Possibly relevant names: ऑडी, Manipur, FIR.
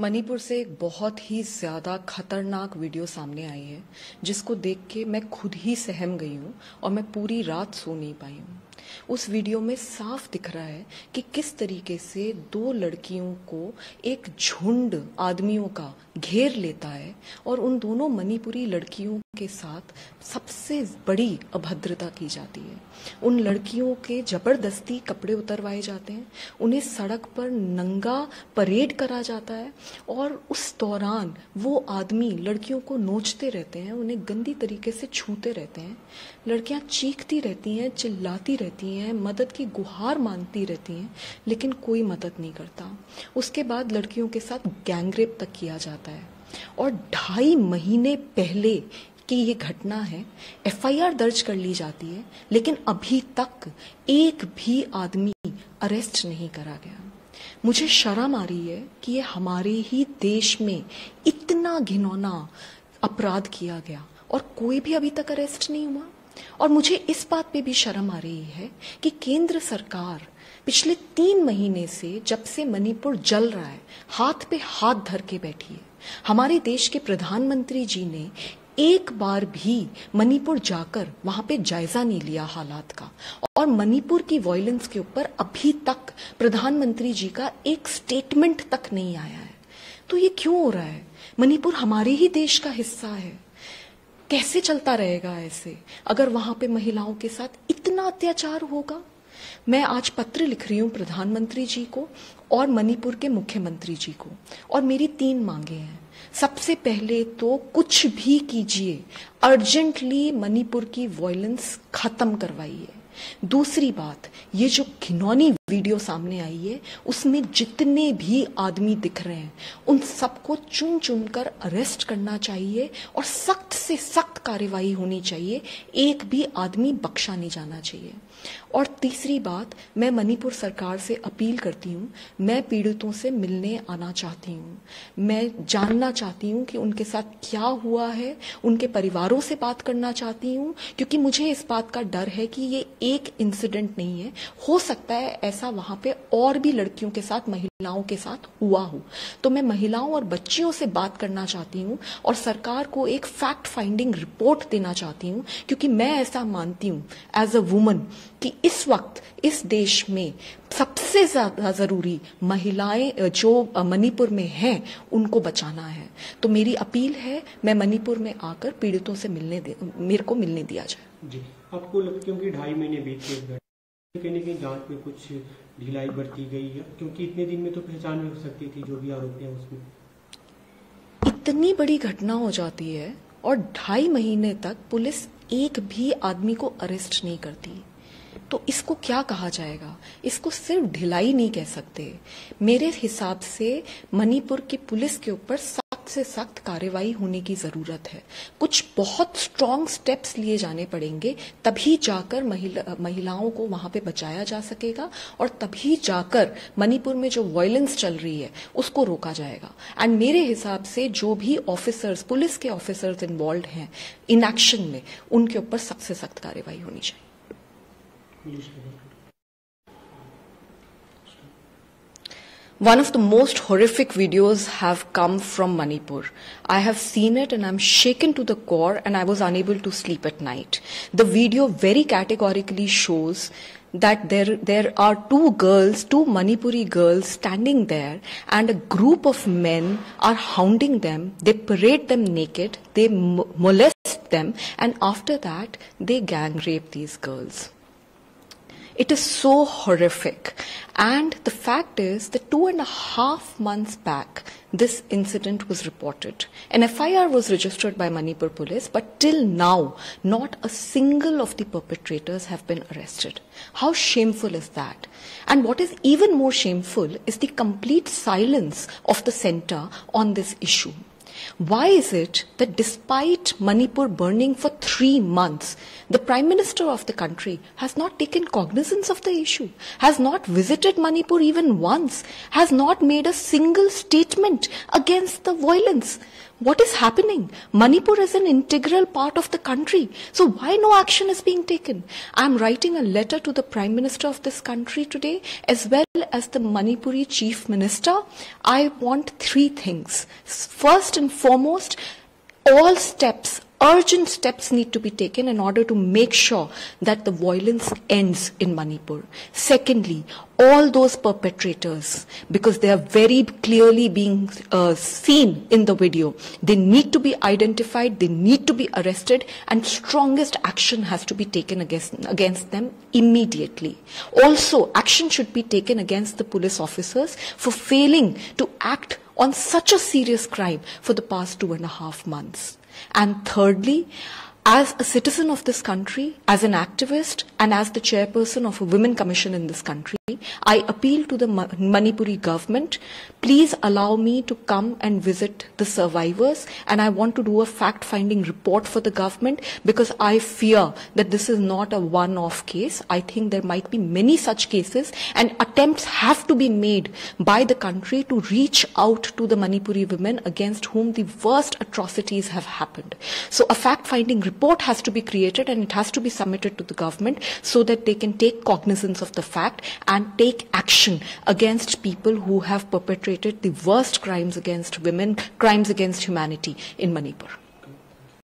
मणिपुर से एक बहुत ही ज़्यादा खतरनाक वीडियो सामने आई है जिसको देख के मैं खुद ही सहम गई हूँ और मैं पूरी रात सो नहीं पाई हूँ। उस वीडियो में साफ दिख रहा है कि किस तरीके से दो लड़कियों को एक झुंड आदमियों का घेर लेता है और उन दोनों मणिपुरी लड़कियों के साथ सबसे बड़ी अभद्रता की जाती है। उन लड़कियों के जबरदस्ती कपड़े उतरवाए जाते हैं, उन्हें सड़क पर नंगा परेड करा जाता है और उस दौरान वो आदमी लड़कियों को नोचते रहते हैं, उन्हें गंदी तरीके से छूते रहते हैं। लड़कियां चीखती रहती हैं, चिल्लाती रहती हैं, मदद की गुहार मांगती रहती हैं, लेकिन कोई मदद नहीं करता। उसके बाद लड़कियों के साथ गैंगरेप तक किया जाता है और 2.5 महीने पहले कि ये घटना है। FIR दर्ज कर ली जाती है, लेकिन अभी तक एक भी आदमी अरेस्ट नहीं करा गया। मुझे शर्म आ रही है कि ये हमारे ही देश में इतना घिनौना अपराध किया गया और कोई भी अभी तक अरेस्ट नहीं हुआ। और मुझे इस बात पे भी शर्म आ रही है कि केंद्र सरकार पिछले 3 महीने से, जब से मणिपुर जल रहा है, हाथ पे हाथ धर के बैठी है। हमारे देश के प्रधानमंत्री जी ने एक बार भी मणिपुर जाकर वहां पे जायजा नहीं लिया हालात का, और मणिपुर की वायलेंस के ऊपर अभी तक प्रधानमंत्री जी का एक स्टेटमेंट तक नहीं आया है। तो ये क्यों हो रहा है? मणिपुर हमारे ही देश का हिस्सा है, कैसे चलता रहेगा ऐसे? अगर वहां पे महिलाओं के साथ इतना अत्याचार होगा। मैं आज पत्र लिख रही हूं प्रधानमंत्री जी को और मणिपुर के मुख्यमंत्री जी को, और मेरी 3 मांगे हैं। सबसे पहले तो कुछ भी कीजिए, अर्जेंटली मणिपुर की वायलेंस खत्म करवाइए। दूसरी बात, ये जो घिनौनी वीडियो सामने आई है उसमें जितने भी आदमी दिख रहे हैं उन सबको चुन चुनकर अरेस्ट करना चाहिए और सख्त से सख्त कार्रवाई होनी चाहिए, एक भी आदमी बख्शा नहीं जाना चाहिए। और तीसरी बात, मैं मणिपुर सरकार से अपील करती हूँ, मैं पीड़ितों से मिलने आना चाहती हूँ, मैं जानना चाहती हूँ कि उनके साथ क्या हुआ है, उनके परिवारों से बात करना चाहती हूँ, क्योंकि मुझे इस बात का डर है कि ये एक इंसिडेंट नहीं है, हो सकता है ऐसा वहां पे और भी लड़कियों के साथ, महिलाओं के साथ हुआ हो। तो मैं महिलाओं और बच्चियों से बात करना चाहती हूँ और सरकार को एक फैक्ट फाइंडिंग रिपोर्ट देना चाहती हूँ, क्योंकि मैं ऐसा मानती हूँ एज अ वुमन कि इस वक्त इस देश में सबसे ज्यादा जरूरी महिलाएं जो मणिपुर में हैं उनको बचाना है। तो मेरी अपील है, मैं मणिपुर में आकर पीड़ितों से मेरे को मिलने दिया जाए। जी, आपको लड़कियों की 2.5 महीने बीत गए, कहने की जांच में कुछ ढिलाई बरती गई है, क्योंकि इतने दिन में तो पहचान भी हो सकती थी जो भी आरोपी है उसमें। इतनी बड़ी घटना हो जाती है और 2.5 महीने तक पुलिस एक भी आदमी को अरेस्ट नहीं करती, तो इसको क्या कहा जाएगा? इसको सिर्फ ढिलाई नहीं कह सकते। मेरे हिसाब से मणिपुर की पुलिस के ऊपर से सख्त कार्रवाई होने की जरूरत है। कुछ बहुत स्ट्रांग स्टेप्स लिए जाने पड़ेंगे, तभी जाकर महिलाओं को वहां पे बचाया जा सकेगा और तभी जाकर मणिपुर में जो वायलेंस चल रही है उसको रोका जाएगा। एंड मेरे हिसाब से जो भी ऑफिसर्स, पुलिस के ऑफिसर्स इन्वॉल्व हैं इन एक्शन में, उनके ऊपर सबसे सख्त कार्रवाई होनी चाहिए। One of the most horrific videos have come from Manipur. I have seen it and I'm shaken to the core and I was unable to sleep at night. The video very categorically shows that there are two Manipuri girls standing there and a group of men are hounding them. They parade them naked, they molest them, and after that they gang rape these girls. It is so horrific, and the fact is that 2.5 months back this incident was reported. An FIR was registered by Manipur police, but till now not a single of the perpetrators have been arrested. How shameful is that? And what is even more shameful is the complete silence of the centre on this issue. Why is it that despite Manipur burning for 3 months, the Prime Minister of the country has not taken cognizance of the issue, has not visited Manipur even once, has not made a single statement against the violence? What is happening? Manipur is an integral part of the country. So why no action is being taken? I am writing a letter to the Prime Minister of this country today, as well as the Manipuri Chief Minister. I want three things. First and foremost, all steps, urgent steps need to be taken in order to make sure that the violence ends in Manipur. Secondly, all those perpetrators, because they are very clearly being seen in the video, they need to be identified, they need to be arrested, and strongest action has to be taken against them immediately. Also, action should be taken against the police officers for failing to act on such a serious crime for the past 2.5 months. And thirdly, as a citizen of this country, as an activist, and as the chairperson of a women commission in this country, I appeal to the Manipuri government, please allow me to come and visit the survivors, and I want to do a fact-finding report for the government, because I fear that this is not a one-off case. I think there might be many such cases, and attempts have to be made by the country to reach out to the Manipuri women against whom the worst atrocities have happened. So a fact-finding report has to be created, and it has to be submitted to the government so that they can take cognizance of the fact and take action against people who have perpetrated the worst crimes against women, crimes against humanity in Manipur.